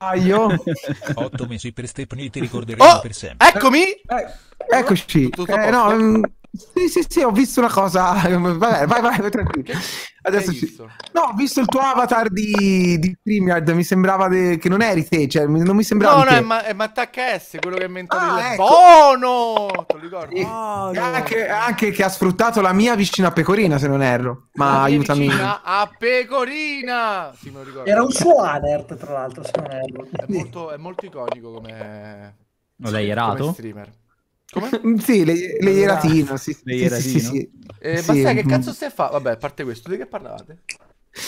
Aio. 8 mesi per Stepney, ti ricorderemo per sempre. Eccomi! Eccoci. No, sì, ho visto una cosa. Vabbè, vai tranquillo. Adesso no, ho visto il tuo avatar di StreamYard, mi sembrava che non eri te, cioè non mi sembrava. No, è Mattacca S, quello che è mentale. Ecco. Buono! Te lo ricordo. Sì. Oh, no. Anche che ha sfruttato la mia vicina a Pecorina, se non erro. Ma aiutami. Vicina a Pecorina! Sì, me lo ricordo. Era un suo alert, tra l'altro, se non erro. È molto iconico come streamer. Come? Sì, le ieratino. Sì. Basta, che cazzo stai a fare? Vabbè, a parte questo, di che parlavate?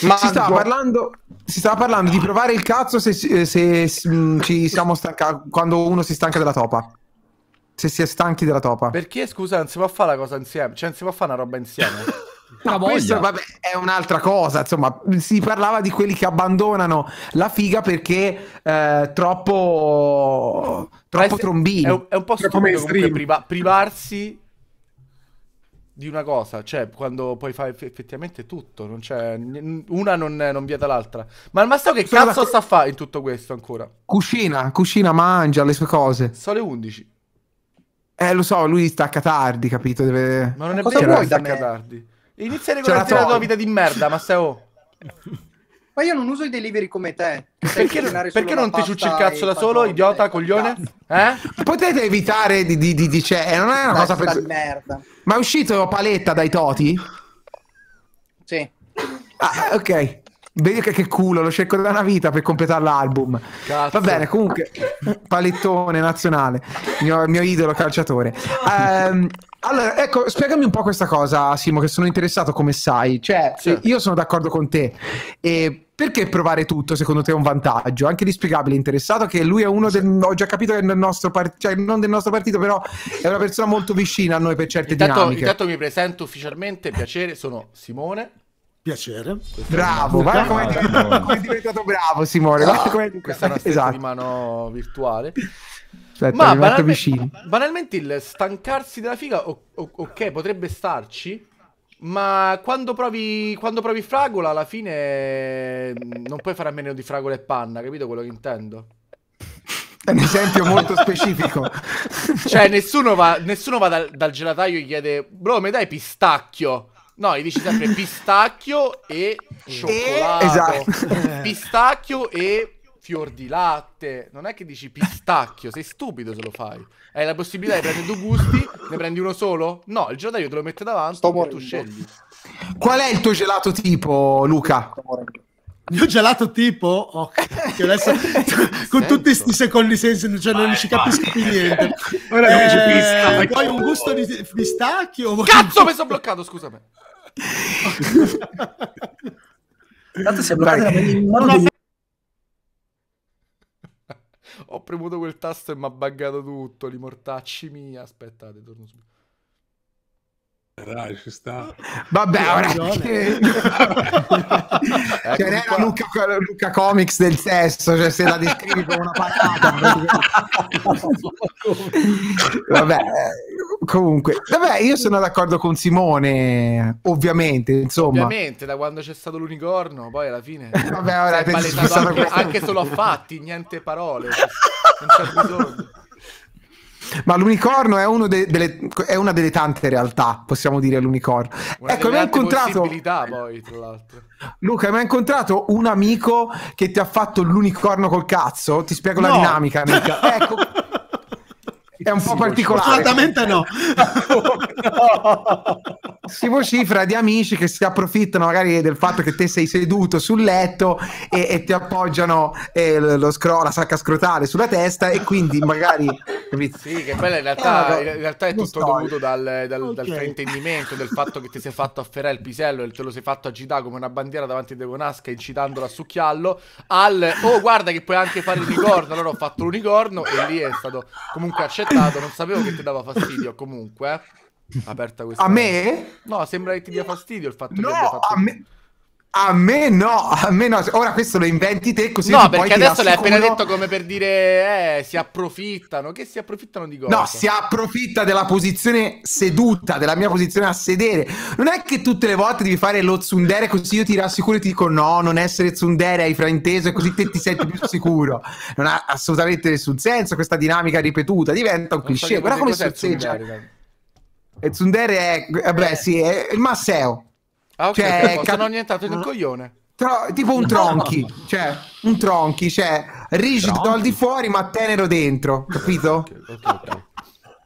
Ma si stava parlando di provare il cazzo se ci siamo stancati, quando uno si stanca della topa. Se si è stanchi della topa. Perché, scusa, non si può fare la cosa insieme? Cioè, non si può fare una roba insieme? Ma questo, vabbè, è un'altra cosa, insomma, si parlava di quelli che abbandonano la figa perché troppo trombino. È un po' stupido privarsi di una cosa, cioè quando poi fai effettivamente tutto, non c'è una non vieta l'altra. Ma sto che cazzo sta a fare in tutto questo ancora? Cucina, mangia le sue cose. Sono le 11. Lo so, lui stacca tardi, capito? Deve... Ma non è vero che stacca tardi. Iniziare con la tua vita di merda, Matteo. Ma io non uso i delivery come te. Perché non ti ciucci il cazzo da solo, idiota, coglione? Eh? Potete evitare di non è una cosa per merda. Ma è uscito Paletta dai Toti? Sì. Ah, ok. Vedi che culo, lo cerco da una vita per completare l'album. Va bene, comunque, Palettone nazionale, mio idolo calciatore. Allora, ecco, spiegami un po' questa cosa, Simo, che sono interessato, come sai. Cioè, certo, io sono d'accordo con te. Perché provare tutto, secondo te, è un vantaggio? Anche l'Inspiegabile è interessato, che lui è uno del... Ho già capito che è del nostro partito, cioè non del nostro partito, però è una persona molto vicina a noi per certe dinamiche. Intanto mi presento ufficialmente, piacere, sono Simone. Piacere. Bravo, guarda come è diventato bravo, Simone. Questa è una stessa di mano virtuale. Aspetta, ma banalmente il stancarsi della figa, ok, potrebbe starci, ma quando provi fragola, alla fine non puoi fare a meno di fragola e panna, capito quello che intendo? È un esempio molto specifico. Cioè nessuno va dal gelataio e gli chiede, bro, mi dai pistacchio? No, gli dici sempre pistacchio e cioccolato. Esatto. Pistacchio e... fior di latte, non è che dici pistacchio, sei stupido se lo fai. Hai la possibilità di prendere due gusti, ne prendi uno solo? No, il gelato io te lo metto davanti e tu scegli. Qual è il tuo gelato tipo, Luca? Il mio gelato tipo? Ok, che adesso con tutti questi secondi sensi, cioè non ci capisco più niente. Ora poi un gusto di pistacchio. Cazzo, mi sono bloccato, scusami. Tanto si è bloccato. Ho premuto quel tasto e mi ha buggato tutto, li mortacci mia. Aspettate, torno subito. Dai, ci sta. Vabbè, ora ce n'era Lucca Comics del sesso, cioè se la descrivi come una patata. Vabbè, comunque, vabbè, io sono d'accordo con Simone, ovviamente, insomma. Ovviamente, da quando c'è stato l'unicorno, poi alla fine vabbè, ora anche solo a fatti, niente parole. Non c'è bisogno. Ma l'unicorno è una delle tante realtà, possiamo dire, l'unicorno. Ecco, mi ha incontrato poi, tra l'altro. Luca, mi ha incontrato un amico che ti ha fatto l'unicorno col cazzo? Ti spiego la dinamica, amica. Ecco. È un po' particolare. Assolutamente no. Si vocifera di amici che si approfittano magari del fatto che te sei seduto sul letto e ti appoggiano la sacca scrotale sulla testa e quindi magari... Sì, che poi in realtà è tutto dovuto dal fraintendimento, del fatto che ti sei fatto afferrare il pisello e te lo sei fatto agitare come una bandiera davanti a De Bonasca incitandola a succhiarlo, al oh guarda che puoi anche fare l'unicorno, allora ho fatto l'unicorno e lì è stato comunque accettato, non sapevo che ti dava fastidio comunque. Aperta questa. A me? No, sembra che ti dia fastidio il fatto che abbia fatto... A me... A me no. Ora questo lo inventi te così. No, perché poi adesso l'hai appena detto come per dire si approfittano. Che si approfittano di cosa? No, si approfitta della posizione seduta, della mia posizione a sedere. Non è che tutte le volte devi fare lo tsundere così io ti rassicuro e ti dico no, non essere tsundere, hai frainteso e così te ti senti più sicuro. Non ha assolutamente nessun senso questa dinamica ripetuta, diventa un cliché. Guarda come sorseggia. E tsundere è, beh, sì, è il masseo. Ah, ok, cioè, sono annientato in un coglione. Tipo un tronchi, cioè, rigido al di fuori ma tenero dentro, capito? Okay.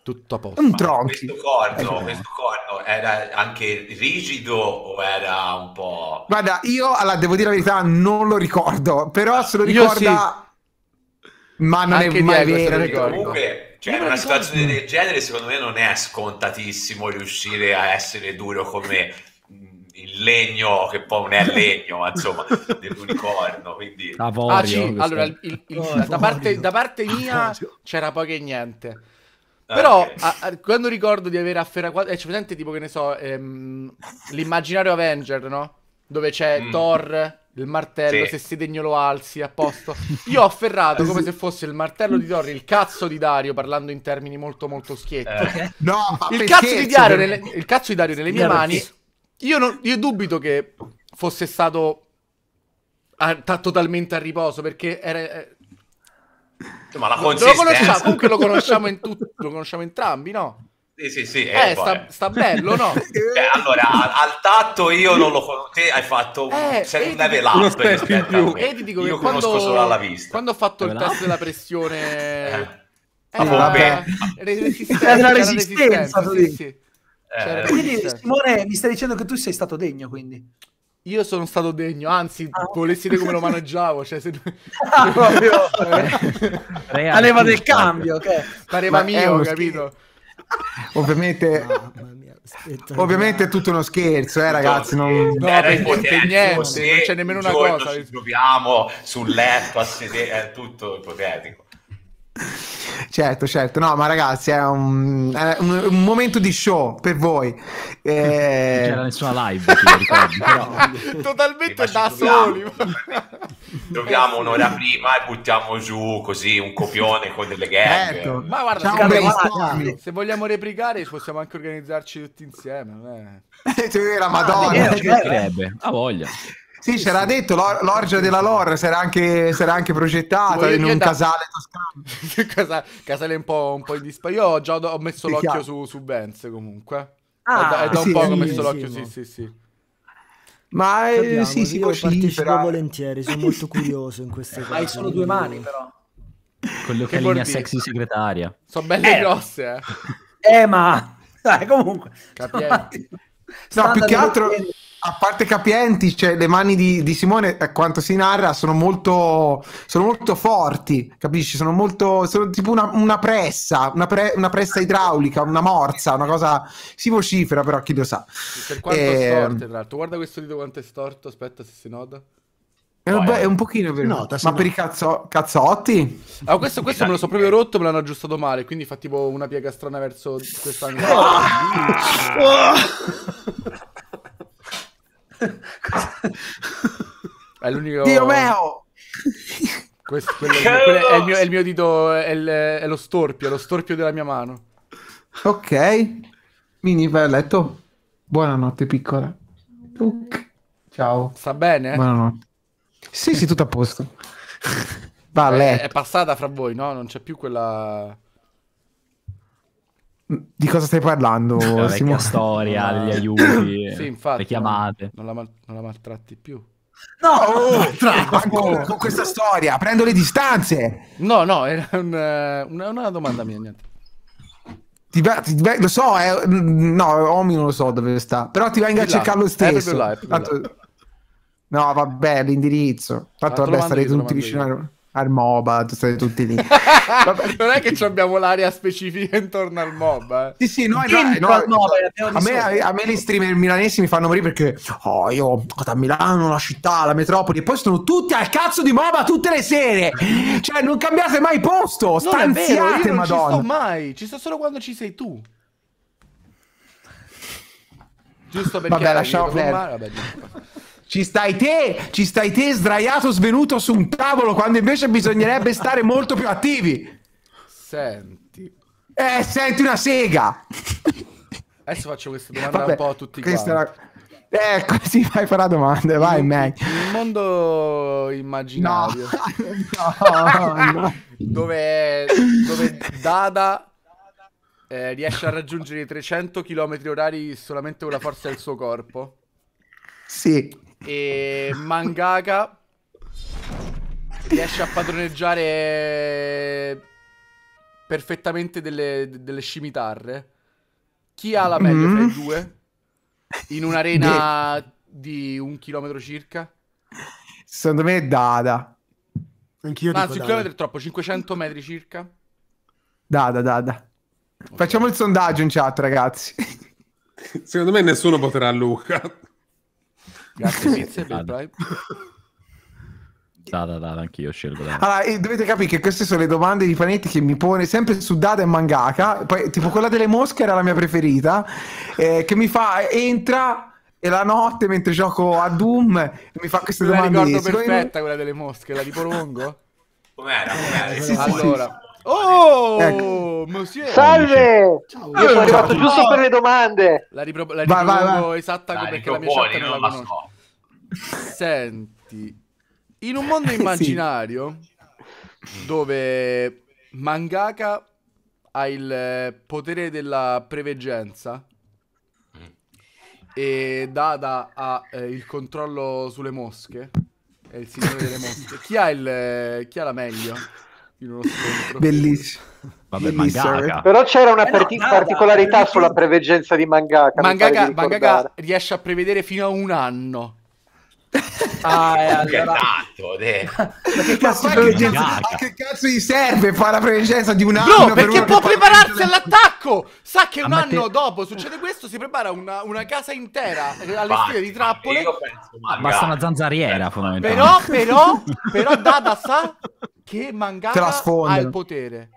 Tutto a posto. Un tronchi. Questo corno era anche rigido o era un po'... Guarda, io, allora, devo dire la verità, non lo ricordo, però se lo ricorda... Sì. Ma non anche è mai vero. Comunque... Cioè, in una situazione del genere, secondo me, non è scontatissimo riuscire a essere duro come il legno, che poi non è legno, ma insomma, dell'unicorno. Quindi... allora, da parte mia c'era poco e niente. Però, quando ricordo di aver afferrato... c'è presente, tipo, che ne so, l'immaginario Avenger, no? Dove c'è Thor... il martello, sì. Se si degno lo alzi, a posto. Io ho afferrato come se fosse il martello di Thor, il cazzo di Dario, parlando in termini molto schietti. No, ma il cazzo di Dario nelle mie mani, io dubito che fosse stato totalmente a riposo, perché era... ma la consistenza... comunque lo conosciamo, lo conosciamo entrambi, no? Sì, sta bello, no? Allora, al tatto io non lo conosco, te hai fatto un level up in più. E ti dico io che conosco solo alla vista. Quando ho fatto il test della pressione... Era la resistenza. Sì. Quindi Simone mi stai dicendo che tu sei stato degno, quindi? Io sono stato degno, anzi, volessi dire come lo maneggiavo, cioè se... Pareva del cambio, ok? Pareva mio, capito? Ovviamente, ovviamente è tutto uno scherzo, ragazzi. Non è niente, se non c'è nemmeno una cosa. Ci troviamo sul letto a sedere, è tutto ipotetico. Certo, no, ma ragazzi, è un momento di show per voi. Non c'era nessuna live, ricordi, però... totalmente da soli. Troviamo un'ora prima e buttiamo giù così un copione con delle gag. Certo. Ma guarda, se vogliamo replicare, possiamo anche organizzarci tutti insieme. Cioè, la Madonna, ci piacerebbe, ha voglia. Sì, c'era detto, l'orgia della lore si era anche progettata in un casale toscano. Casale un po' in disparità. Io già ho messo l'occhio su Benz, comunque. Ah, da un po' ho messo l'occhio, sì. Ma sì, io partecipo volentieri, sono molto curioso in queste cose. Hai solo due mani, però. Con le occhialine a sexy segretaria. Sono belle grosse, ma... Dai, comunque. Capienti. No, più che altro... A parte capienti, cioè, le mani di Simone, a quanto si narra, sono molto forti, capisci? Sono tipo una pressa, una pressa idraulica, una morsa, una cosa... Si vocifera, però, chi lo sa. Per quanto è storto, tra l'altro. Guarda questo dito quanto è storto, aspetta se si nota. Beh, è un pochino per... Nota, ma per i cazzotti? Ah, questo me lo so proprio rotto, me l'hanno aggiustato male, quindi fa tipo una piega strana verso quest'angolo. È l'unico... Dio mio! Quello è il mio dito, è lo storpio, della mia mano. Ok. Mini, vai a letto. Buonanotte, piccola. Ciao. Sta bene? Buonanotte. Sì, tutto a posto. Va a letto. È passata fra voi, no? Non c'è più quella... Di cosa stai parlando? La vecchia storia, gli aiuti, sì, infatti, le chiamate. Non la maltratti più. Con questa storia prendo le distanze. No, era una domanda mia, niente. Lo so, Omi non lo so dove sta. Però ti venga a cercare lo stesso. No, vabbè, l'indirizzo. Tanto vabbè, starete tutti vicino al MOBA, state tutti lì. Non è che abbiamo l'area specifica intorno al MOBA. Sì, a me gli streamer milanesi mi fanno morire perché io da Milano, la città, la metropoli, e poi sono tutti al cazzo di MOBA tutte le sere. Cioè, non cambiate mai posto, stanziate, io non Madonna. Non ci sto mai, ci sto solo quando ci sei tu. Giusto perché... Vabbè, lasciamo perdere. Ci stai te sdraiato svenuto su un tavolo quando invece bisognerebbe stare molto più attivi. Senti. Senti una sega. Adesso faccio questa domanda un po' a tutti quanti. Così fai fare la domanda, vai Mac. Il mondo immaginario. No, no. Dove Dada riesce a raggiungere i 300 km/h solamente con la forza del suo corpo. Sì. E Mangaka riesce a padroneggiare perfettamente delle scimitarre. Chi ha la meglio tra i due? In un'arena di 1 chilometro circa? Secondo me è Dada. Anch'io dico Dada. Anzi, 1 chilometro è troppo, 500 metri circa. Dada. Okay. Facciamo il sondaggio in chat, ragazzi. Secondo me nessuno voterà Lucca. Grazie Pizze, Dada. Dada, anch'io scelgo Dada. Allora, e dovete capire che queste sono le domande di Panetti che mi pone sempre su Dada e Mangaka. Poi, tipo, quella delle mosche era la mia preferita, che mi fa, entra e la notte mentre gioco a Doom e mi fa queste domande. La ricordo perfetta quella delle mosche, la ripropongo? Com'era? Sì, allora... Sì. Oh, ecco. Monsieur. Salve! Ciao. Io sono arrivato giusto per le domande. La ripropongo esatta perché la mia chat non la conosco. Senti, in un mondo immaginario dove Mangaka ha il potere della preveggenza e Dada ha il controllo sulle mosche, è il signore delle mosche. Chi ha la meglio? Bellissimo. Vabbè, Mangaka. Però c'era una particolarità sulla preveggenza di Mangaka. Mangaka riesce a prevedere fino a 1 anno. Allora... che cazzo gli serve fare la prevegenza di 1 anno? No, perché può prepararsi all'attacco. Sa che 1 anno dopo succede questo, si prepara una casa intera allestita di trappole. Basta una zanzariera fondamentalmente. Però Dada sa che Mangaka ha il potere.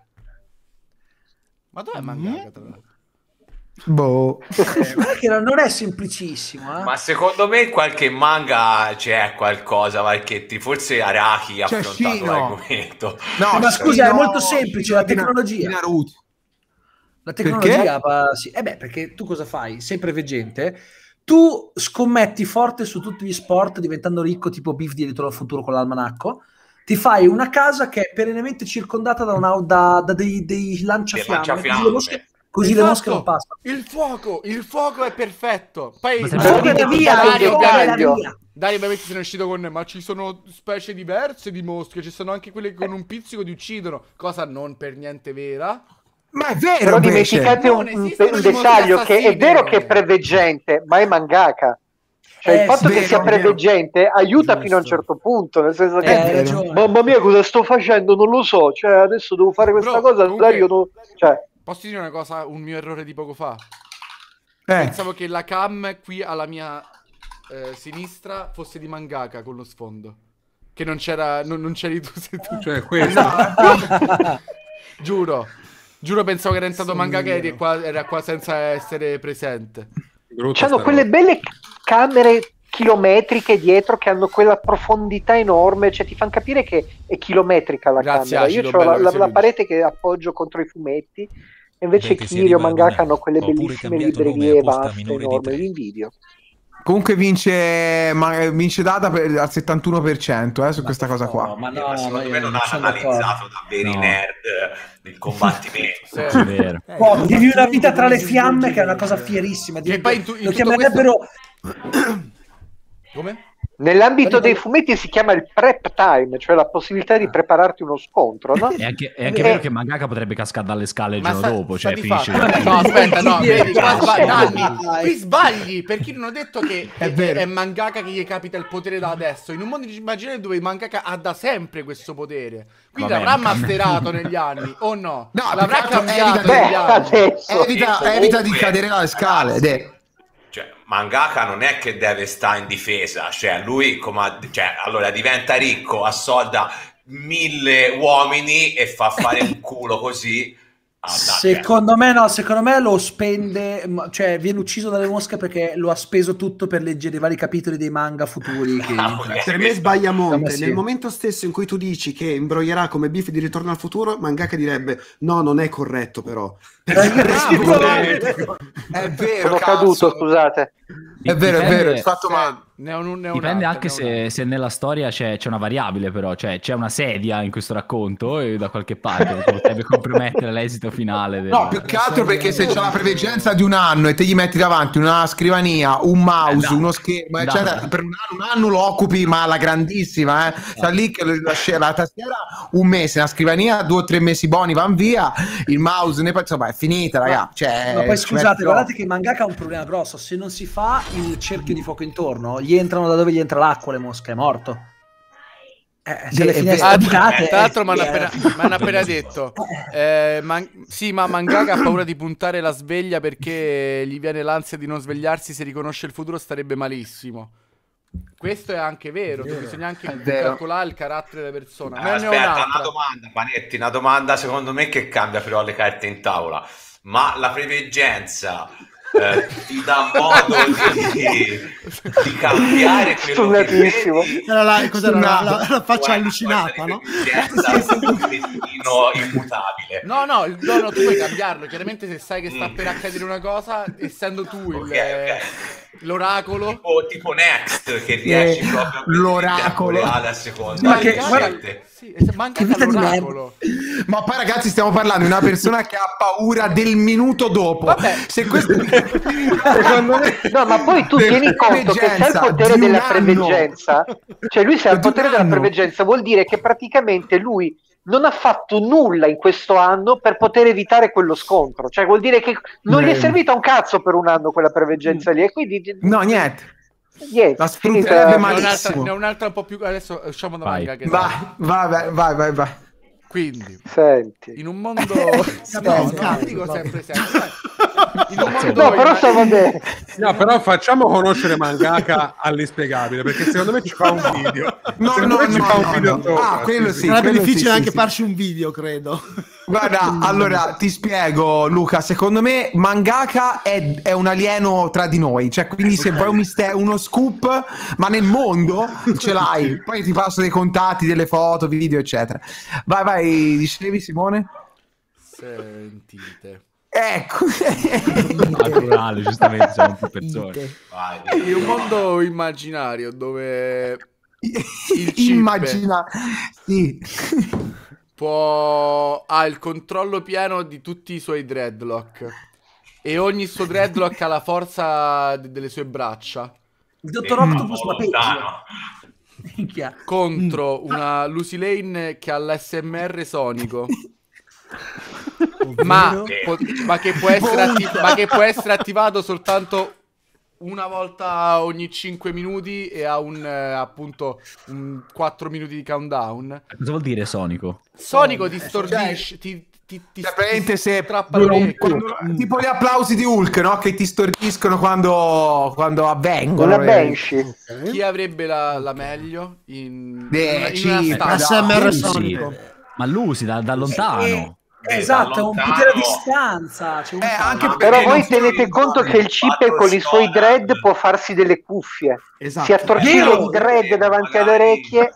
Ma dov'è Mangaka tra l'altro? Boh. Che non è semplicissimo, eh? Ma secondo me qualche manga c'è qualcosa, Valchetti, forse Araki ha affrontato l'argomento. No, ma scusa, è molto semplice, la tecnologia. Naruto. La tecnologia, sì. Eh beh, perché tu cosa fai? Sei preveggente, tu scommetti forte su tutti gli sport diventando ricco tipo Biff di Ritorno al Futuro con l'almanacco. Ti fai una casa che è perennemente circondata da dei lanciafiamme. Così le mosche non passano. Il fuoco è perfetto. Poi Dario ovviamente se ne è uscito con me, ma ci sono specie diverse di mosche, ci sono anche quelle che con un pizzico ti uccidono, cosa non per niente vera. Ma è vero. Però dimenticate un dettaglio, che è vero che è preveggente, ma è Mangaka. Cioè il fatto che sia preveggente aiuta fino a un certo punto, nel senso che mamma mia cosa sto facendo non lo so, cioè adesso devo fare questa cosa, Dario non... Posso dire una cosa, un mio errore di poco fa? Pensavo che la cam qui alla mia sinistra fosse di Mangaka con lo sfondo. Che non c'era... non c'eri tu, sei tu. Cioè, questo. Giuro pensavo che era entrato Mangaka e era qua senza essere presente. C'hanno quelle belle camere chilometriche dietro che hanno quella profondità enorme, cioè ti fanno capire che è chilometrica la camera. Io ho la parete che appoggio contro i fumetti, invece Kirio, Mangaka hanno quelle bellissime librerie vaste enormi, li invidio. Comunque vince Dada al 71% su questa cosa qua. Ma secondo me non ha analizzato da veri nerd il combattimento. Sì, è vero. Vivi una vita tra le fiamme che è una cosa fierissima. Lo chiamerebbero... Come? Nell'ambito dei fumetti si chiama il prep time, cioè la possibilità di prepararti uno scontro, no? È anche vero che Mangaka potrebbe cascare dalle scale il giorno dopo, cioè finisce. No, aspetta, no, qui sbagli, perché non ho detto che è Mangaka che gli capita il potere da adesso, in un mondo immaginario dove Mangaka ha da sempre questo potere, quindi l'avrà masterato negli anni, o no? No, l'avrà cambiato negli anni. Evita di cadere dalle scale, Mangaka non è che deve stare in difesa, cioè lui allora diventa ricco, assolda 1000 uomini e fa fare un culo così Secondo me no, secondo me lo spende, cioè viene ucciso dalle mosche perché lo ha speso tutto per leggere i vari capitoli dei manga futuri che... Per me sbaglia monte, nel momento stesso in cui tu dici che imbroglierà come Biff di Ritorno al Futuro, Mangaka direbbe no, non è corretto però. È vero, sono caduto, scusate. È vero, è vero, è fatto male. Dipende anche se nella storia c'è una variabile, però c'è una sedia in questo racconto e da qualche parte potrebbe compromettere l'esito finale del... No, più che altro perché se c'è la preveggenza di un anno e te gli metti davanti una scrivania, un mouse, uno schermo eccetera, per un anno lo occupi, ma la grandissima, sta lì che la tastiera un mese, la scrivania 2 o 3 mesi buoni van via, il mouse ne... insomma è finita, raga. Cioè, ma poi scusate, guardate che Mangaka ha un problema grosso, se non si fa il cerchio di fuoco intorno, gli entrano da dove gli entra l'acqua, le mosche, è morto. Se le finestre abitate, tra l'altro mi hanno appena detto sì, ma Mangaka ha paura di puntare la sveglia perché gli viene l'ansia di non svegliarsi, se riconosce il futuro starebbe malissimo. Questo è anche vero, bisogna anche calcolare il carattere della persona. Aspetta, una domanda, Panetti, una domanda secondo me che cambia però le carte in tavola, ma la preveggenza ti dà modo di cambiare quello che vedi? La faccia allucinata, no? Un destino immutabile. No, tu puoi cambiarlo, chiaramente se sai che sta per accadere una cosa, essendo tu l'oracolo, tipo Next, che riesci proprio l'oracolo alla seconda. Ma manca l'oracolo. Ma poi ragazzi, stiamo parlando di una persona che ha paura del minuto dopo. Vabbè. Se questo secondo me... No, ma poi tu tieni conto che c'è il potere della preveggenza. Cioè lui se ha il potere della preveggenza vuol dire che praticamente lui non ha fatto nulla in questo anno per poter evitare quello scontro, cioè vuol dire che non gli è servita un cazzo per un anno quella preveggenza lì, e quindi no, niente, la sfrutterebbe malissimo. Ne ho un'altra un po' più, adesso usciamo da Manga che vai. Quindi, senti, in un mondo però facciamo conoscere Mangaka all'inspiegabile, perché secondo me ci fa un video. Quello sì, sarebbe difficile anche farci un video, credo. Guarda, allora ti spiego, Luca. Secondo me Mangaka è un alieno tra di noi, cioè quindi se vuoi uno scoop, ma nel mondo ce l'hai. Poi ti passo dei contatti, delle foto, video, eccetera. Vai, dicevi Simone? Sentite. Ecco. Naturale, giustamente siamo più persone. Vai. È un mondo immaginario dove ha il controllo pieno di tutti i suoi dreadlock e ogni suo dreadlock ha la forza delle sue braccia. Il dottor Octopus contro una Lucy Lane che ha l'SMR sonico. ma che può essere attivato soltanto una volta ogni 5 minuti e ha appunto 4 minuti di countdown. Cosa vuol dire sonico? Sonico distordisce, tipo gli applausi di Hulk, no? Che ti stordiscono quando avvengono. Chi avrebbe la meglio in una SMR sonico? Ma lui si da lontano. Esatto, è un potere a distanza. Però voi tenete conto che il chip con i suoi dread può farsi delle cuffie. Esatto. Si attorciglia i dread davanti alle orecchie.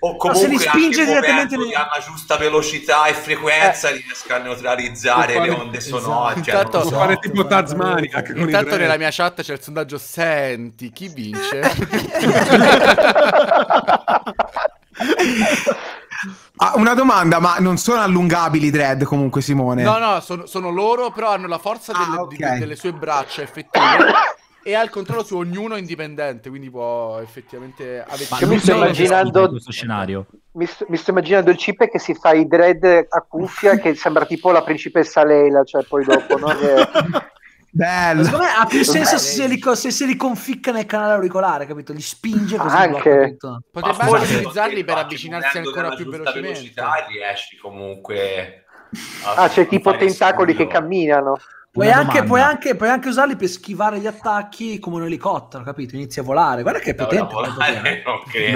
O comunque se li spinge direttamente a una giusta velocità e frequenza riesca a neutralizzare le onde sonore. Intanto, fare tipo Tasmaniac. Intanto nella mia chat c'è il sondaggio: senti, chi vince? Una domanda, ma non sono allungabili i dread comunque, Simone? No, sono loro, però hanno la forza delle sue braccia effettive e ha il controllo su ognuno indipendente, quindi può effettivamente... Mi sto immaginando questo scenario. Mi sto immaginando il chip che si fa i dread a cuffia, che sembra tipo la principessa Leila, cioè poi dopo, no? Bello. Secondo me ha più senso se li conficca nel canale auricolare, capito? Li spinge così. Anche potrebbe utilizzarli per avvicinarsi ancora più velocemente. Riesci comunque. C'è tipo tentacoli che camminano. Puoi anche usarli per schivare gli attacchi come un elicottero, capito? Inizi a volare. Guarda che è potente.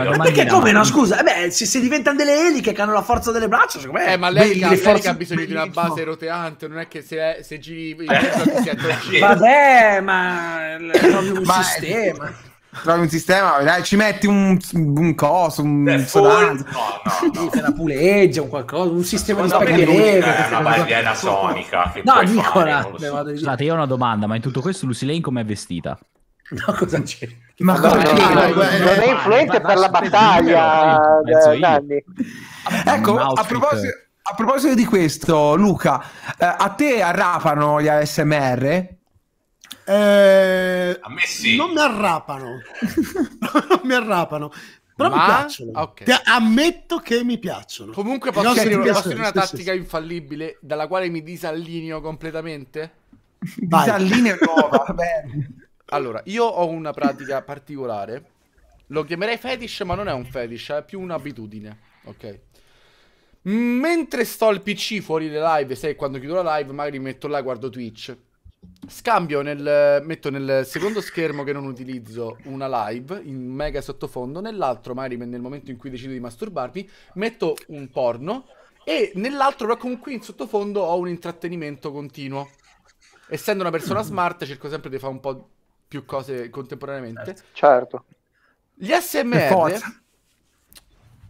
Ma perché come no? Scusa, beh, se diventano delle eliche che hanno la forza delle braccia, secondo me. Ma l'elica ha bisogno di una base roteante, non è che se giri si vabbè, ma trovi un sistema. Trovi un sistema, dai, ci metti un coso, un sodano. No. Una puleggia, un qualcosa, un sistema di spaghetti. Una bandiera sonica. Che no, Nicola. Scusate, io ho una domanda, ma in tutto questo Lucy Lane com'è vestita? No, cosa c'è? Ma non è influente per la battaglia, Danny. Ecco, a proposito di questo, Luca, a te arrapano gli ASMR? A me sì. Non mi arrapano. Non mi arrapano. Però mi piacciono. Okay. Ammetto che mi piacciono. Comunque posso dire una tattica infallibile dalla quale mi disallineo completamente? Disallineo nuova, va bene. Allora, io ho una pratica particolare. Lo chiamerei fetish, ma non è un fetish, è più un'abitudine. Ok. Mentre sto al PC fuori le live, se quando chiudo la live magari metto là, guardo Twitch. Scambio metto nel secondo schermo che non utilizzo una live in mega sottofondo, nell'altro magari nel momento in cui decido di masturbarmi metto un porno e nell'altro però comunque in sottofondo ho un intrattenimento continuo. Essendo una persona smart cerco sempre di fare un po' più cose contemporaneamente. Certo. Gli ASMR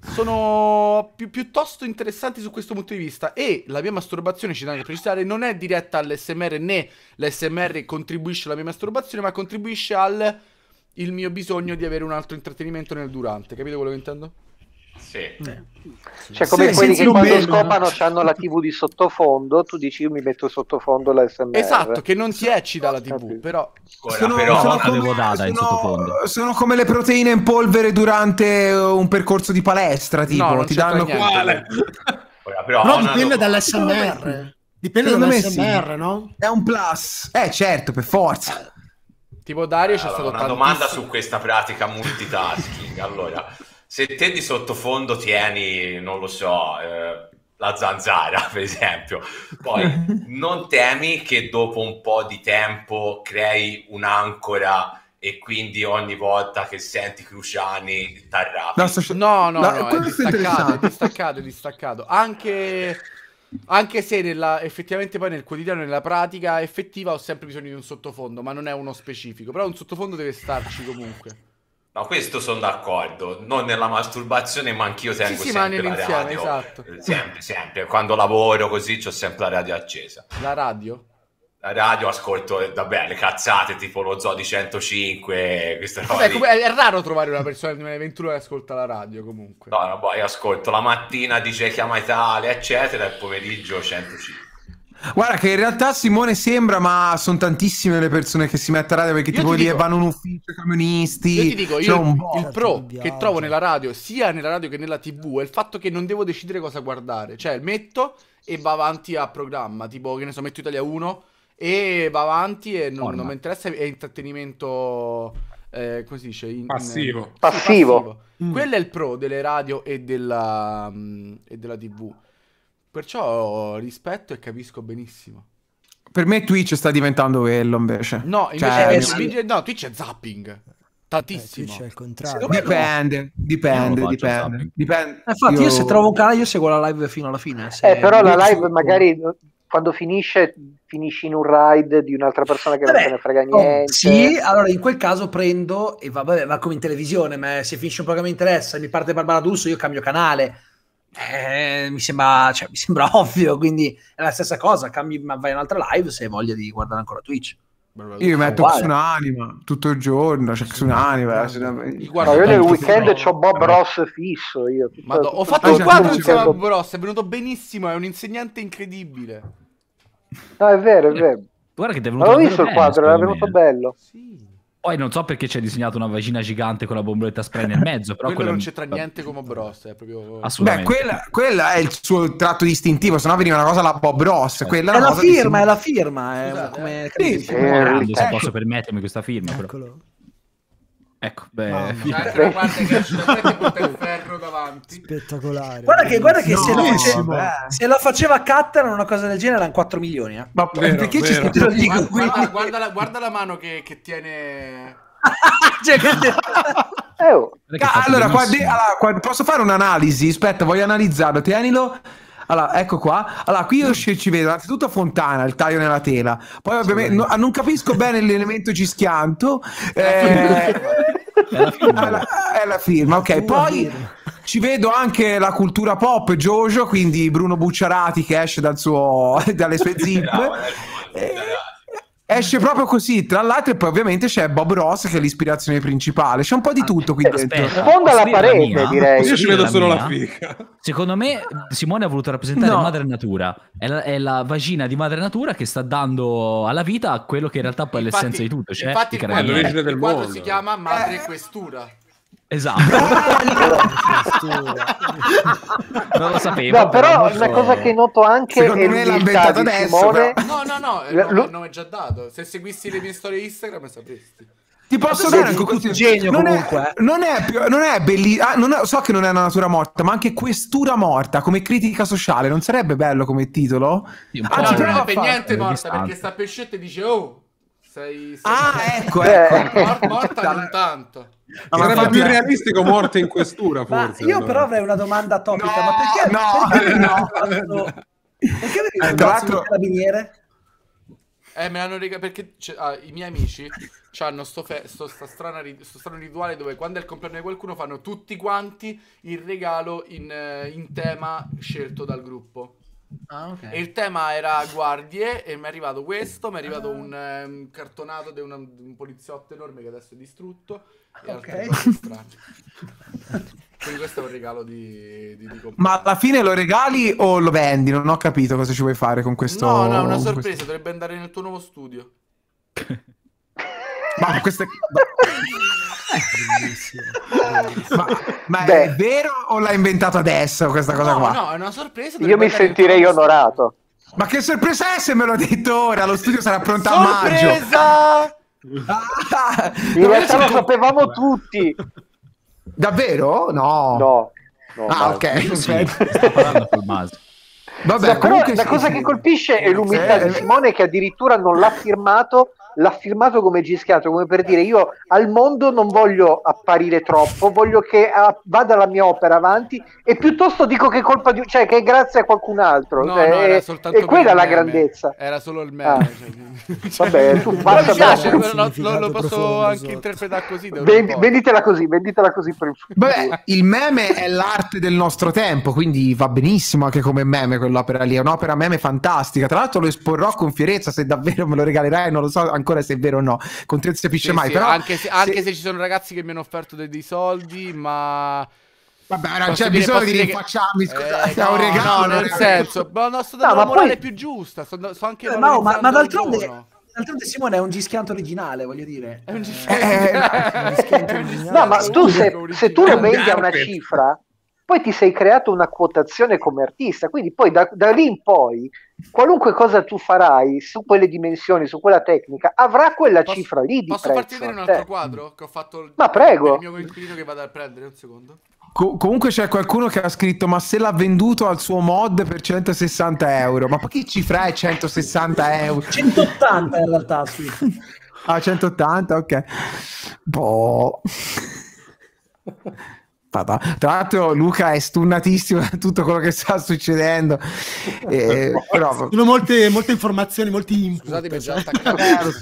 sono piuttosto interessanti su questo punto di vista e la mia masturbazione, ci tengo a precisare, non è diretta all'SMR, né l'SMR contribuisce alla mia masturbazione, ma contribuisce al il mio bisogno di avere un altro intrattenimento nel durante. Capite quello che intendo? Sì. Cioè come sì, quelli che quando scopano c'hanno la TV di sottofondo, tu dici io mi metto sottofondo l'SMR. Esatto, che non si eccita la TV, però sono come le proteine in polvere durante un percorso di palestra, tipo, no, ti danno quale. Però dipende dall'SMR. Dipende dall'SMR, sì. No? È un plus. Certo, per forza. Tipo Dario c'è stato una domanda su questa pratica multitasking. Allora, se te di sottofondo tieni, non lo so, la zanzara per esempio, poi non temi che dopo un po' di tempo crei un'ancora e quindi ogni volta che senti Cruciani t'arrabbi? No, è distaccato. Anche se effettivamente poi nel quotidiano, nella pratica effettiva ho sempre bisogno di un sottofondo, ma non è uno specifico, però un sottofondo deve starci comunque. No, questo sono d'accordo, non nella masturbazione, ma anch'io tengo sempre la radio, esatto. sempre, quando lavoro così c'ho sempre la radio accesa. La radio ascolto, vabbè, le cazzate tipo lo Zoo di 105, questa roba lì. È raro trovare una persona di 21 che ascolta la radio comunque. No, poi ascolto la mattina dice Chiama Italia, eccetera, e il pomeriggio 105. Guarda che in realtà Simone sembra, ma sono tantissime le persone che si mettono a radio perché tipo lì vanno in un ufficio camionisti. Io ti dico, il pro che trovo nella radio, sia nella radio che nella TV, è il fatto che non devo decidere cosa guardare. Cioè metto e va avanti a programma, tipo che ne so, metto Italia 1 e va avanti e non mi interessa, è intrattenimento, come si dice? Passivo. Quello è il pro delle radio e della TV. Perciò rispetto e capisco benissimo. Per me Twitch sta diventando quello invece. No, invece no, Twitch è zapping. Tantissimo. Twitch è il contrario. Dipende. Infatti io se trovo un canale io seguo la live fino alla fine. Però la live magari quando finisci in un raid di un'altra persona che non se ne frega niente. Sì, allora in quel caso prendo e va come in televisione, ma se finisce un po' che mi interessa e mi parte Barbara D'Urso io cambio canale. Mi sembra ovvio, quindi è la stessa cosa, cambi, ma vai in un'altra live se hai voglia di guardare ancora Twitch. Io mi metto Tsunanima tutto il giorno, c'è Tsunanima. Io nel weekend c'ho Bob Ross fisso. Ho fatto un quadro insieme a Bob Ross, è venuto benissimo, è un insegnante incredibile. No, è vero. Guarda che ti è venuto bello. L'ho visto il quadro, era venuto bello. Sì. Poi non so perché c'è disegnato una vagina gigante con la bomboletta spray nel mezzo, però quello non c'entra niente come Bob Ross, è proprio... Assolutamente. Beh, quella è il suo tratto distintivo, sennò veniva una cosa la Bob Ross, quella è la cosa firma, è la firma, come... Sì, se posso permettermi questa firma, però. Ecco, beh, guarda che ci butta il ferro davanti. Spettacolare. Guarda che no, se la faceva Cattan una cosa del genere erano 4 milioni. Ma vero, perché ci scrivono lì? Guarda la mano che tiene. Allora, posso fare un'analisi? Aspetta, voglio analizzarlo. Tienilo. Allora, ecco qua. Allora, qui io ci vedo innanzitutto Fontana, il taglio nella tela. Poi ovviamente non capisco bene l'elemento cischianto. È la firma, ok. Poi ci vedo anche la cultura pop, Jojo, quindi Bruno Bucciarati che esce dalle sue zip. Esce proprio così, tra l'altro, e poi ovviamente c'è Bob Ross che è l'ispirazione principale. C'è un po' di tutto qui dentro. Sfonda la parete, direi. Io ci vedo solo la fica. Secondo me Simone ha voluto rappresentare Madre Natura. È la vagina di Madre Natura che sta dando alla vita a quello che in realtà poi è l'essenza di tutto. Cioè infatti è l'origine del mondo. Il quadro si chiama Madre Questura. Esatto. Non lo sapevo. No, però una cosa che noto anche secondo me l'ha inventato adesso. No, il nome è già dato. Se seguissi le mie storie Instagram sapresti. Ti posso dare anche questo genio comunque. Non è bellissimo. So che non è una natura morta, ma anche questura morta come critica sociale non sarebbe bello come titolo? Sì, non è per niente morta perché sta pescetta e dice "Oh, sei ecco. Morta non tanto". No, sarebbe più realistico morte in questura forse. Io però avrei una domanda topica. Ma perché? Perché avete il carabiniere? Me l'hanno regalato perché i miei amici hanno sto strano rituale dove quando è il compleanno di qualcuno fanno tutti quanti il regalo in tema scelto dal gruppo. Okay. E il tema era guardie e mi è arrivato questo, mi è arrivato un cartonato di un poliziotto enorme che adesso è distrutto e altre cose strane. Quindi questo è un regalo di ma alla fine lo regali o lo vendi? Non ho capito cosa ci vuoi fare con questo. No, una sorpresa, dovrebbe andare nel tuo nuovo studio. Ma questo è... bellissimo, bellissimo. Ma è vero o l'ha inventato adesso questa cosa qua? No, è una sorpresa. Io mi sentirei onorato. Ma che sorpresa è se me l'ho detto ora? Lo studio sarà pronto a maggio. Sorpresa! In realtà lo sapevamo tutti. Davvero? No. Ok. Sì, sto parlando col Maso. Vabbè, comunque la cosa che colpisce è l'umiltà di Simone che addirittura non l'ha firmato. L'ha firmato come Gischiato, come per dire io al mondo non voglio apparire troppo, voglio che vada la mia opera avanti e piuttosto dico che colpa di cioè che è grazie a qualcun altro. È quella la grandezza. Era solo il meme. Vabbè, tu piace, lo posso anche interpretare così. Venditela così per il futuro. Beh, il meme è l'arte del nostro tempo, quindi va benissimo anche come meme quell'opera lì, è un'opera meme fantastica. Tra l'altro lo esporrò con fierezza se davvero me lo regalerai, non lo so ancora se è vero o no, con te non si capisce mai. Però anche se ci sono ragazzi che mi hanno offerto dei soldi, ma vabbè, non c'è bisogno di rinfacciarmi. Scusate, è un regalo. Nel senso, sto dando la morale più giusta. Sto anche ma d'altronde Simone è un Gischianto originale, voglio dire. È un Gischianto originale. No, ma tu se tu lo vendi a una cifra, poi ti sei creato una quotazione come artista, quindi poi da lì in poi qualunque cosa tu farai su quelle dimensioni, su quella tecnica, avrà quella cifra lì di prezzo. Posso farti vedere un altro quadro che ho fatto? Ma prego! Il mio inquilino che vado a prendere, un secondo. Comunque c'è qualcuno che ha scritto ma se l'ha venduto al suo mod per 160 euro, ma poi che cifra è 160 euro? 180 in realtà, sì. Ah, 180, ok. Boh. Tra l'altro Luca è stunnatissimo da tutto quello che sta succedendo. Sono molte informazioni, molti input. Scusate, mi è già attaccato.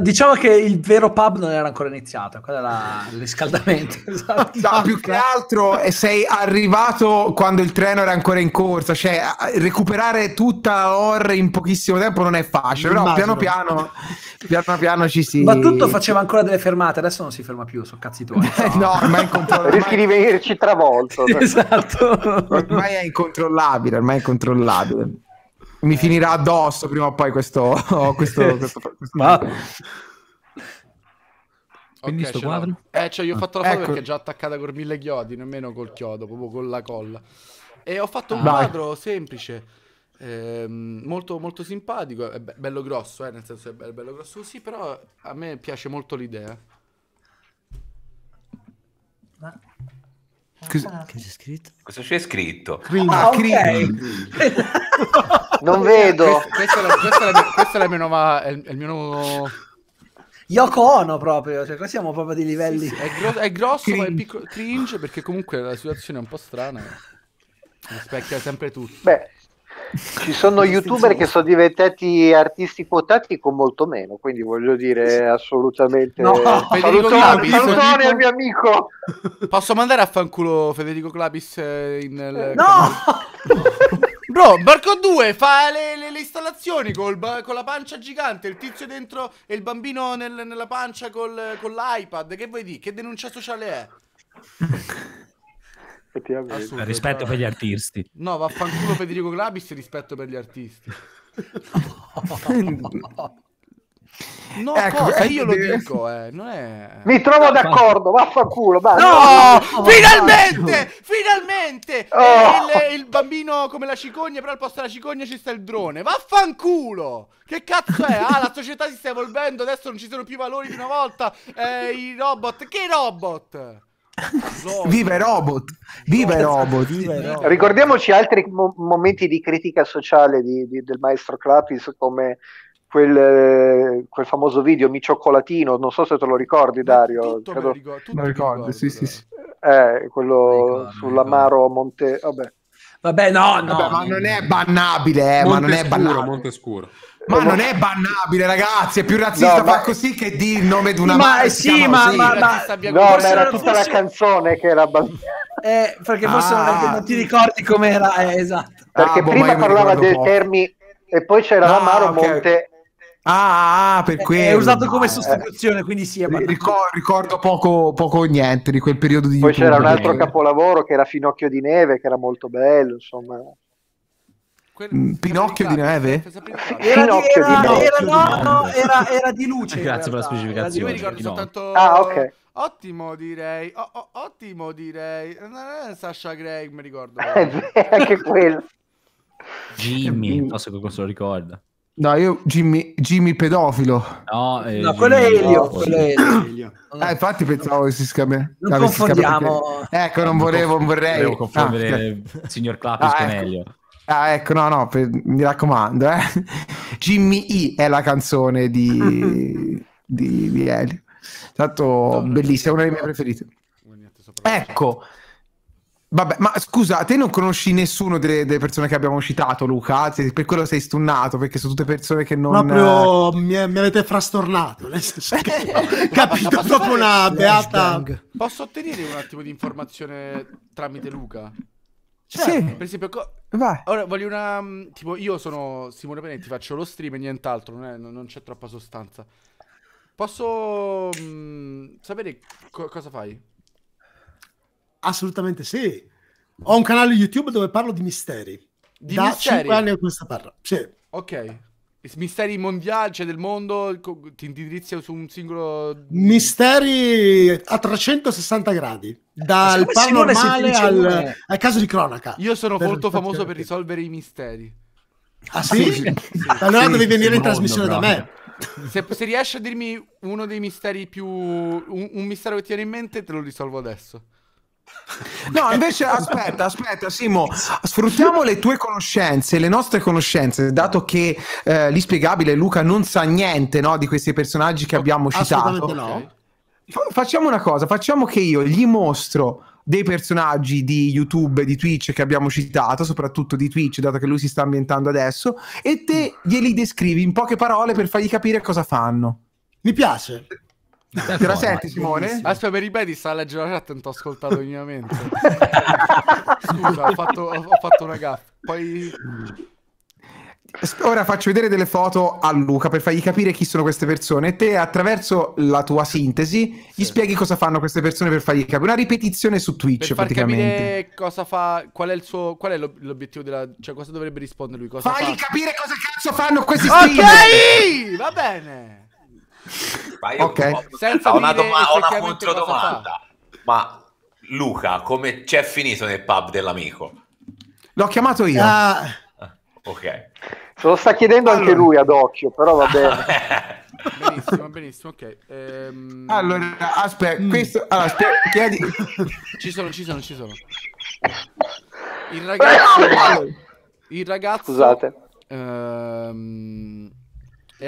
Diciamo che il vero pub non era ancora iniziato, quello era il riscaldamento. Esatto. No, più che altro sei arrivato quando il treno era ancora in corsa, cioè recuperare tutta l'ore in pochissimo tempo non è facile, però piano piano ci si... Ma tutto faceva ancora delle fermate, adesso non si ferma più. Sono cazzi tuoi. Rischi di venirci travolto. Esatto. Ormai è incontrollabile, mi finirà addosso prima o poi questo. Quindi sto quadro? Cioè io ho fatto la foto perché è già attaccata con 1000 chiodi, nemmeno col chiodo, proprio con la colla. E ho fatto un quadro semplice Molto, molto simpatico, è bello grosso, nel senso è bello grosso così, però a me piace molto l'idea. Ma... Che c'è scritto? Cosa c'è scritto? Ah, okay. Non vedo. Questa è la mia nuova, il mio nuovo... Yoko Ono proprio, cioè qua siamo proprio di livelli... Sì, sì. È grosso cringe. Ma è piccolo, cringe, perché comunque la situazione è un po' strana. Mi specchia sempre tutto. Beh, ci sono youtuber che sono diventati artisti quotati con molto meno, quindi voglio dire assolutamente... No, Federico Clapis, salutone al mio amico! Posso mandare a fanculo Federico Clapis in... No! Bro, Marco 2 fa le installazioni con la pancia gigante, il tizio dentro e il bambino nella pancia con l'iPad. Che vuoi dire? Che denuncia sociale è? Assurdo, rispetto per gli artisti. No, vaffanculo Federico Clapis, rispetto per gli artisti. No, ecco, cosa? Io lo dico, non è... Mi trovo d'accordo, vaffanculo. No! Finalmente! Finalmente! Oh. Il bambino come la cicogna, però al posto della cicogna ci sta il drone. Vaffanculo! Che cazzo è? Ah, la società si sta evolvendo, adesso non ci sono più i valori di una volta. I robot. Che robot? Viva i robot, viva i robot, viva i robot. Ricordiamoci altri momenti di critica sociale del maestro Clapis, come quel famoso video Mi Cioccolatino, non so se te lo ricordi, Dario. Tutto credo... me lo ricordo, sì. Quello sull'amaro Monte... Vabbè, no. Vabbè, ma non è bannabile, ma non è bannabile. Montescuro. Ma non è bannabile, ragazzi, è più razzista far così che di il nome di una madre. Ma era tutta la canzone che era perché forse non ti ricordi com'era, esatto. Perché prima parlava del Termi e poi c'era l'amaro Monte. Per quello è usato come sostituzione, quindi sì, ricordo poco o niente di quel periodo di YouTube. Poi c'era un altro capolavoro che era Finocchio di Neve, che era molto bello, insomma. Pinocchio di Neve? Era di luce. Grazie per la specificazione. Io mi ricordo soltanto... ok. Ottimo, direi. Ottimo, direi. Sasha Greg, mi ricordo. Anche quello. Jimmy, non so se lo ricorda. No, io Jimmy pedofilo. No, quello è Elio. Infatti pensavo che si scambia. Non confondiamo. Ecco, non vorrei confondere il signor Clapis con Elio. Ecco, no, mi raccomando, Jimmy E è la canzone di Elio. Tanto bellissima, è una delle mie preferite. Ecco. Vabbè, ma scusa, te non conosci nessuno delle persone che abbiamo citato, Luca? Per quello sei stunnato, perché sono tutte persone che non... Proprio mi avete frastornato, nel senso che... Capito, dopo una beata... Posso ottenere un attimo di informazione tramite Luca? Sì. Per esempio, vai. Ora voglio una... Tipo, io sono Simone Penetti, faccio lo stream e nient'altro, non c'è troppa sostanza. Posso sapere cosa fai? Assolutamente sì. Ho un canale YouTube dove parlo di misteri. Da 5 anni a questa parte. Sì. Ok. Misteri mondiali, cioè del mondo, ti indirizzi su un singolo... Misteri a 360 gradi. Dal paranormale al caso di cronaca. Io sono molto famoso per risolvere i misteri. Ah sì? Sì. Allora devi venire in trasmissione da me. Se riesci a dirmi uno dei misteri più... Un mistero che ti viene in mente, te lo risolvo adesso. No, invece aspetta Simo, sfruttiamo le tue conoscenze, le nostre conoscenze, dato che l'Inspiegabile Luca non sa niente, no, di questi personaggi che abbiamo citato. No. Facciamo una cosa, facciamo che io gli mostro dei personaggi di YouTube, di Twitch che abbiamo citato, soprattutto di Twitch, dato che lui si sta ambientando adesso, e te glieli descrivi in poche parole per fargli capire cosa fanno. Mi piace. Te la senti, Simone? Aspetta, mi ripeti, sta a leggere la chat, non ti ho ascoltato minimamente. Scusa, ho fatto una gaffa. Poi... Ora faccio vedere delle foto a Luca per fargli capire chi sono queste persone e te, attraverso la tua sintesi, gli spieghi cosa fanno queste persone per fargli capire. Una ripetizione su Twitch, per praticamente. Capire cosa fa, qual è l'obiettivo della... Cioè, cosa dovrebbe rispondere lui? Cosa fagli capire cosa cazzo fanno questi streamer! Ok! Va bene! Ma io ho una controdomanda. Ma Luca, come c'è finito nel pub dell'amico? L'ho chiamato io. Ok. Se lo sta chiedendo allora, anche lui ad occhio, però va bene. Benissimo, benissimo, ok. Allora, aspetta, questo... Allora, chiedi... Ci sono. Il ragazzo... Scusate. È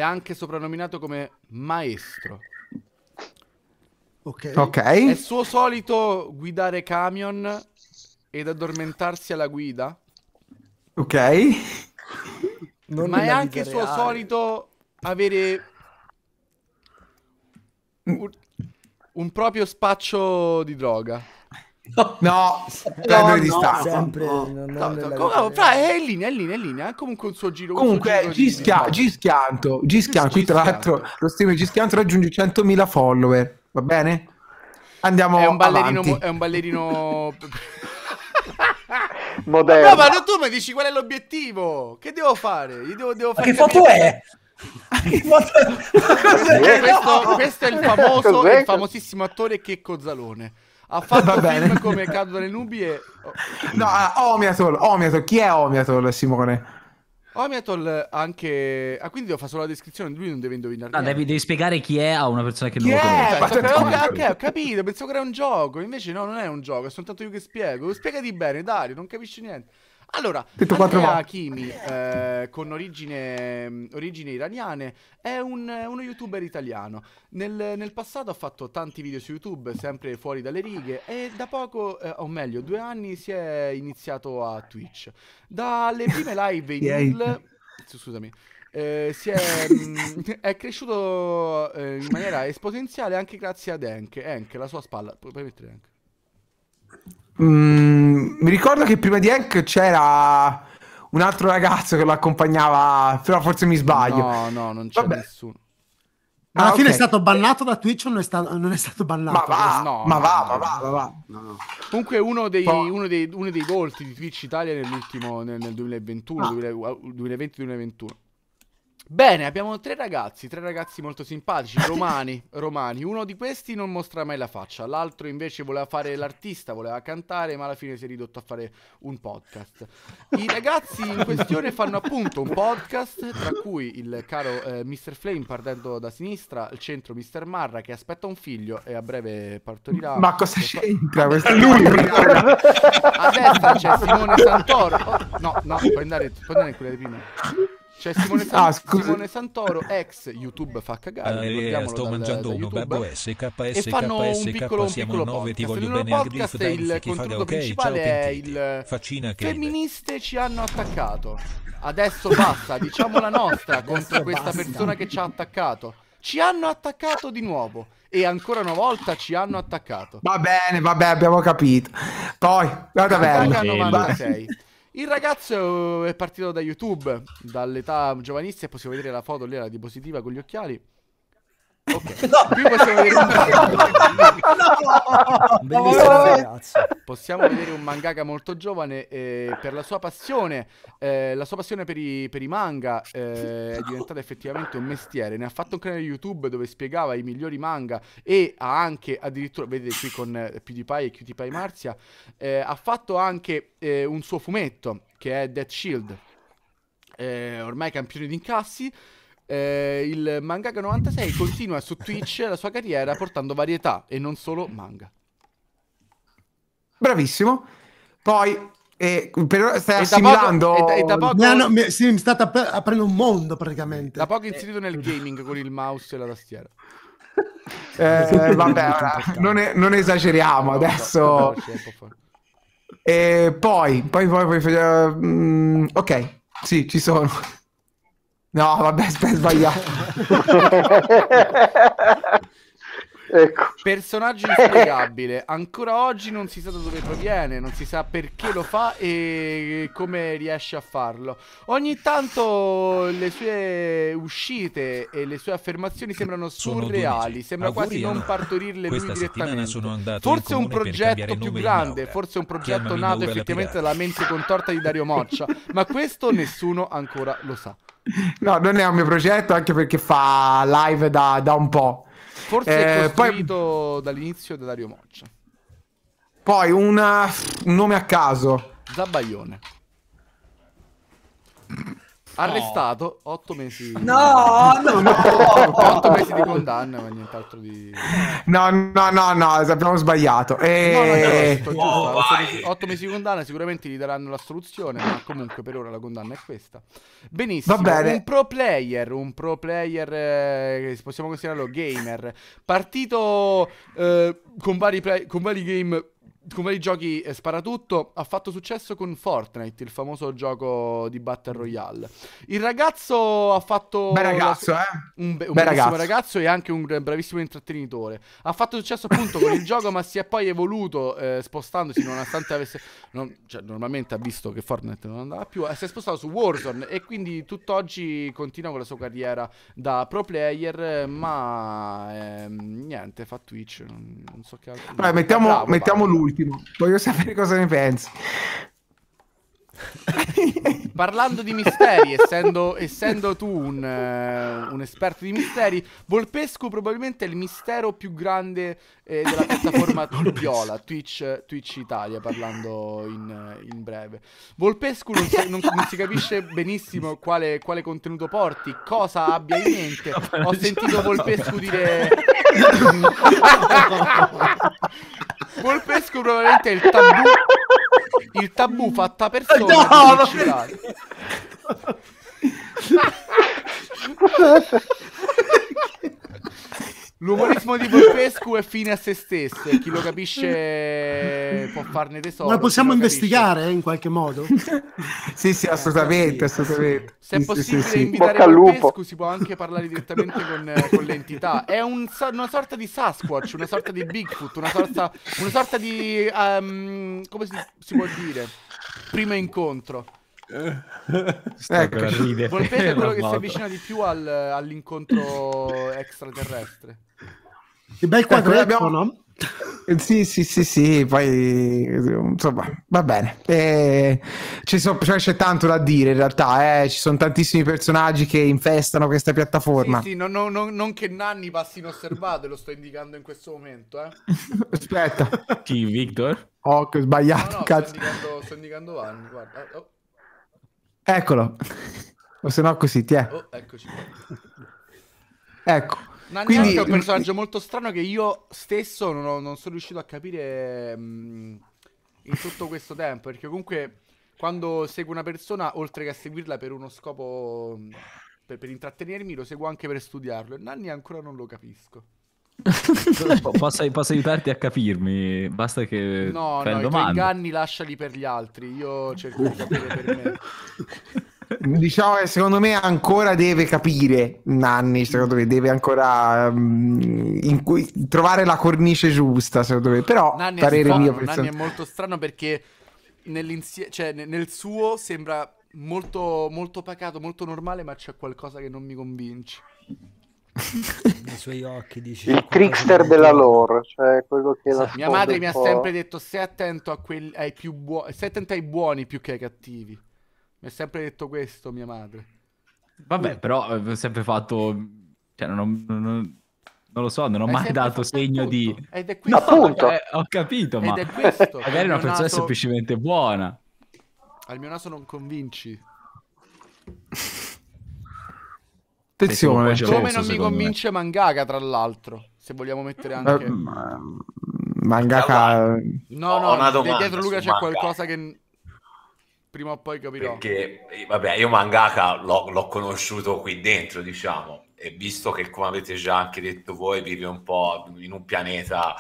anche soprannominato come maestro. Ok. Okay. È il suo solito guidare camion ed addormentarsi alla guida. Ok. Non ma è anche il suo solito avere un proprio spaccio di droga. È in linea, comunque un suo giro. Comunque Gischianto, qui tra l'altro lo streamer Gischianto raggiunge 100.000 follower, va bene? Andiamo avanti. È un ballerino... Moderno. No, ma tu mi dici qual è l'obiettivo? Che devo fare? Che foto è? Questo è il famosissimo attore Checco Zalone. Ha fatto film come Caduto dalle nubi e... No, Omiatol. Chi è Omiatol, Simone? Omiatol anche... Ah, quindi devo fare solo la descrizione, lui non deve indovinare. No, devi spiegare chi è a una persona che non lo conosce. Ok, ho capito, pensavo che era un gioco, invece no, non è un gioco, è soltanto io che spiego. Spiegati bene, Dario, non capisci niente. Allora, Andrea Hakimi, con origini iraniane, è uno youtuber italiano. Nel passato ha fatto tanti video su YouTube, sempre fuori dalle righe, e da poco, o meglio, 2 anni, si è iniziato a Twitch. Dalle prime live in Ill, scusami, è cresciuto in maniera esponenziale anche grazie ad Enke, la sua spalla. Puoi mettere Enke? Mi ricordo che prima di Hank c'era un altro ragazzo che lo accompagnava, però forse mi sbaglio. No, non c'è nessuno. Ma alla fine è stato bannato da Twitch o non è stato bannato? Ma va. Comunque uno dei volti di Twitch Italia nel 2020-2021. Bene, abbiamo 3 ragazzi molto simpatici, romani. Uno di questi non mostra mai la faccia, l'altro invece voleva fare l'artista, voleva cantare, ma alla fine si è ridotto a fare un podcast. I ragazzi in questione fanno appunto un podcast, tra cui il caro Mr. Flame partendo da sinistra, al centro Mr. Marra che aspetta un figlio e a breve partorirà. Ma cosa c'entra questo? A destra c'è Simone Santoro. No, puoi andare in quella di prima. C'è Simone Santoro, ex YouTube fa cagare. Sto mangiando uno, babbo SKS. E fanno un piccolo podcast. Il loro podcast è il contenuto principale, è il femministe ci hanno attaccato. Adesso basta, diciamo la nostra contro questa persona che ci ha attaccato. Ci hanno attaccato di nuovo. E ancora una volta ci hanno attaccato. Va bene, vabbè, abbiamo capito. Poi, la taverna. 96. Il ragazzo è partito da YouTube, dall'età giovanissima, possiamo vedere la foto lì, la diapositiva con gli occhiali. Ok, qui possiamo vedere un mangaka molto giovane per la sua passione. La sua passione per i manga è diventata effettivamente un mestiere. Ne ha fatto un canale YouTube dove spiegava i migliori manga e ha anche addirittura, vedete qui con PewDiePie e QTPie Marzia, ha fatto anche un suo fumetto che è Death Shield, ormai campione di incassi. Il mangaka 96 continua su Twitch la sua carriera portando varietà e non solo manga. Bravissimo. Poi stai assimilando. Mi state aprendo un mondo praticamente. Da poco inserito nel gaming con il mouse e la tastiera. Vabbè, ora, non esageriamo adesso. Poi ok, sì, ci sono. No, vabbè, sbagliato. Ecco. Personaggio inspiegabile. Ancora oggi non si sa da dove proviene, non si sa perché lo fa e come riesce a farlo. Ogni tanto le sue uscite e le sue affermazioni sembrano surreali, sembra quasi non partorirle lui direttamente. Forse un progetto più grande, forse un progetto nato effettivamente dalla mente contorta di Dario Moccia, ma questo nessuno ancora lo sa. No, non è un mio progetto, anche perché fa live da un po'. Forse è costruito dall'inizio da Dario Moccia. Poi un nome a caso. Zabaione. Arrestato, 8 mesi. No, no, no. 8 mesi di condanna, ma nient'altro di... No, no, no, no, abbiamo sbagliato. No, 8 mesi di condanna, sicuramente gli daranno l'assoluzione, ma comunque per ora la condanna è questa. Benissimo. Va bene. Un pro player, possiamo considerarlo gamer, partito con vari giochi sparatutto, ha fatto successo con Fortnite, il famoso gioco di Battle Royale. Il ragazzo ha fatto... Beh ragazzo, un bravissimo ragazzo e anche un bravissimo intrattenitore. Ha fatto successo appunto con il gioco, ma si è poi evoluto spostandosi, nonostante avesse... cioè, normalmente ha visto che Fortnite non andava più, si è spostato su Warzone e quindi tutt'oggi continua con la sua carriera da pro player, ma niente, fa Twitch, non so che altro. Vabbè, mettiamo l'ultimo. Voglio sapere cosa ne pensi. Parlando di misteri, essendo tu un esperto di misteri, Volpescu probabilmente è il mistero più grande della piattaforma viola Twitch Italia, parlando in breve. Volpescu non si capisce benissimo quale contenuto porti, cosa abbia in mente. Ho sentito Volpescu dire... Volpescu probabilmente è il tabù fatta persona. No, l'umorismo di Volpescu è fine a se stesso e chi lo capisce può farne tesoro. Ma possiamo investigare in qualche modo? Sì, sì, assolutamente, assolutamente. Se è possibile invitare Volpescu, si può anche parlare direttamente con l'entità. È una sorta di Sasquatch, una sorta di Bigfoot, una sorta di... come si può dire? Primo incontro. Ecco, Volpescu è quello che si avvicina di più all'incontro extraterrestre. Che bel quadretto, no? Sì, poi insomma va bene, c'è tanto da dire in realtà, ci sono tantissimi personaggi che infestano questa piattaforma. Sì, non che Nanni passi inosservato, lo sto indicando in questo momento, aspetta. Chi, Victor? Oh, che ho sbagliato, no, cazzo. Sto indicando Vanni, guarda. Oh. Eccolo, o se no così ti è. Oh, eccoci. Ecco. Nanni è un personaggio molto strano che io stesso non sono riuscito a capire in tutto questo tempo, perché comunque quando seguo una persona, oltre che a seguirla per uno scopo, per intrattenermi, lo seguo anche per studiarlo, e Nanni ancora non lo capisco. Posso aiutarti a capirmi? Basta che... No, i tuoi inganni lasciali per gli altri. Io cerco di capire per me. Diciamo che secondo me ancora deve capire Nanni, secondo me deve ancora trovare la cornice giusta, secondo me. Però Nanni Nanni è molto strano perché nel suo sembra molto, molto pacato, molto normale, ma c'è qualcosa che non mi convince. Nei suoi occhi, dice il trickster della lore, cioè quello che mia madre mi ha sempre detto: stai attento ai buoni più che ai cattivi. Mi ha sempre detto questo mia madre. Vabbè, però ho sempre fatto, cioè non lo so, non ho mai dato segno di... Ed è questo, appunto. Ho capito, ma è questo. Magari una persona è semplicemente buona. Al mio naso non convinci. Attenzione, come non mi convince Mangaka, tra l'altro, se vogliamo mettere anche Mangaka. No, dietro Luca c'è qualcosa che prima o poi capirò. Perché vabbè, io Mangaka l'ho conosciuto qui dentro, diciamo, e visto che, come avete già anche detto voi, vive un po' in un pianeta,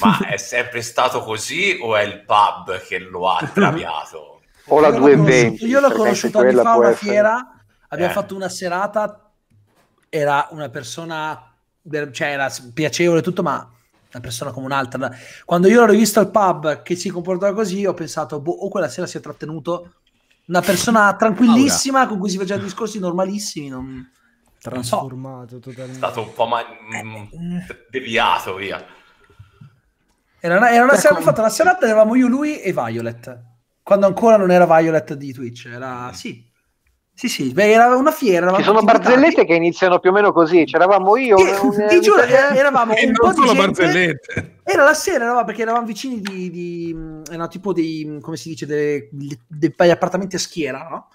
ma è sempre stato così o è il pub che lo ha traviato? O la 220? Io l'ho conosciuto anni fa a una fiera, abbiamo fatto una serata. Era una persona, cioè era piacevole tutto, ma una persona come un'altra. Quando io l'ho rivisto al pub che si comportava così, ho pensato, boh, o quella sera si è trattenuto. Una persona tranquillissima con cui si faceva discorsi normalissimi, trasformato totalmente. È stato un po' deviato, via. Era una sera, abbiamo fatto una serata, eravamo io, lui e Violet. Quando ancora non era Violet di Twitch, era... Sì, beh, era una fiera. Ci sono barzellette che iniziano più o meno così. C'eravamo io. Ti giuro, eravamo un po' di gente. Barzellette. Era la sera, perché eravamo vicini di tipo dei, come si dice, degli appartamenti a schiera, no?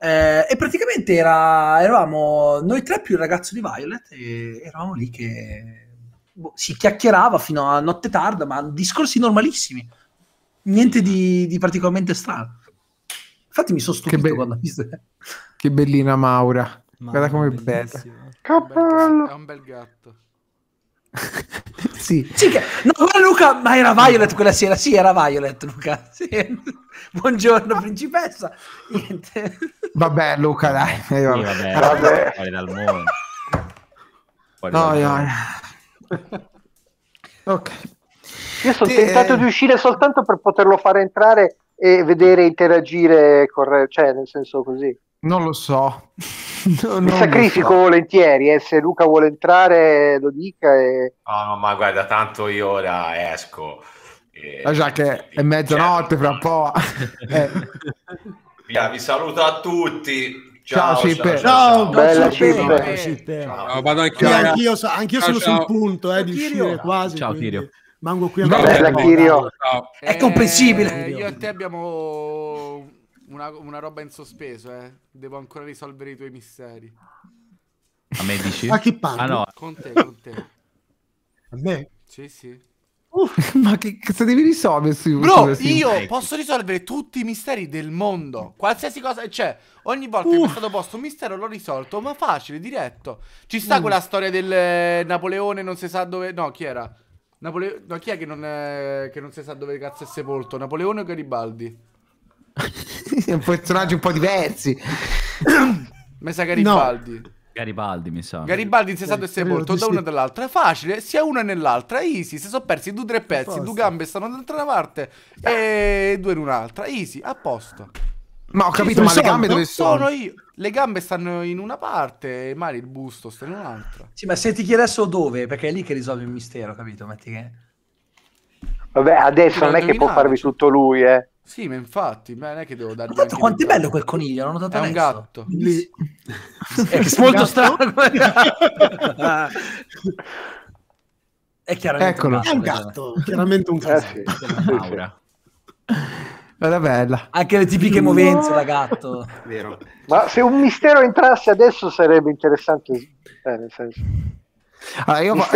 E praticamente eravamo noi tre più il ragazzo di Violet, e eravamo lì che boh, si chiacchierava fino a notte tarda, ma discorsi normalissimi, niente di particolarmente strano. Infatti mi sono stupito quando ho visto che bellina Maura, ma guarda come è bella, è un bel gatto. Sì, sì che... no, Luca, ma era Violet quella sera. Sì, era Violet, Luca. Sì. Buongiorno, principessa. Niente. Vabbè, Luca, dai. Vabbè. Fuori dal mondo. Ok. Io sono tentato di uscire soltanto per poterlo fare entrare e vedere interagire con, cioè, nel senso così. Non lo so. Mi sacrifico volentieri, se Luca vuole entrare lo dica. No, ma guarda, tanto io ora esco. Già che è mezzanotte, fra un po'. Vi saluto a tutti. Ciao Cipe. Ciao, bella Cipe. Anch'io sono sul punto di uscire quasi. Ciao Tirio. Mango qui a Tirio. È comprensibile. Io e te abbiamo... Una roba in sospeso, devo ancora risolvere i tuoi misteri. A me dici? A chi parli? Ah, no. Con te. A me? Sì. Ma che cazzo devi risolvere? Bro, io posso risolvere tutti i misteri del mondo. Qualsiasi cosa, cioè, ogni volta che mi è stato posto un mistero l'ho risolto, ma facile, diretto. Ci sta quella storia del Napoleone, non si sa dove... No, chi era? No, chi è che non si sa dove cazzo è sepolto? Napoleone o Garibaldi? Personaggi un po' diversi. Mi sa Garibaldi. No. Garibaldi, mi sa. Garibaldi si è stato sepolto da una e dall'altra. È facile, sia una nell'altra. Easy, si sono persi due tre pezzi, due gambe stanno dall'altra parte e due in un'altra. Easy, a posto. Ma ho capito, ma le gambe dove sono? Io. Le gambe stanno in una parte e magari il busto sta in un'altra. Sì, ma se ti chiedessero dove, perché è lì che risolvi il mistero, capito? Metti che... Vabbè, adesso non è che può farvi tutto lui, Sì, ma infatti, non è che devo dargli... Quanto è bello quel coniglio, l'ho notato adesso. È un gatto. È molto strano. È chiaramente un gatto. È un gatto, chiaramente un gatto. Bella, bella. Anche le tipiche movenze da gatto. Vero. Ma se un mistero entrasse adesso sarebbe interessante, nel senso. Allora, io